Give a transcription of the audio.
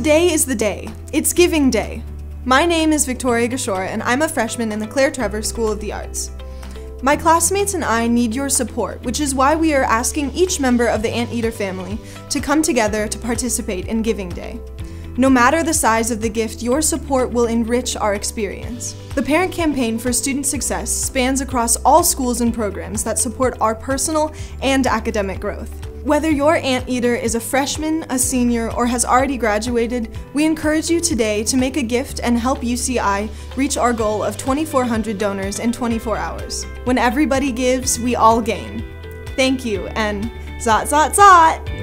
Today is the day. It's Giving Day. My name is Victoria Gashora, and I'm a freshman in the Claire Trevor School of the Arts. My classmates and I need your support, which is why we are asking each member of the Anteater family to come together to participate in Giving Day. No matter the size of the gift, your support will enrich our experience. The Parent Campaign for Student Success spans across all schools and programs that support our personal and academic growth. Whether your Anteater is a freshman, a senior, or has already graduated, we encourage you today to make a gift and help UCI reach our goal of 2,400 donors in 24 hours. When everybody gives, we all gain. Thank you, and zot, zot, zot!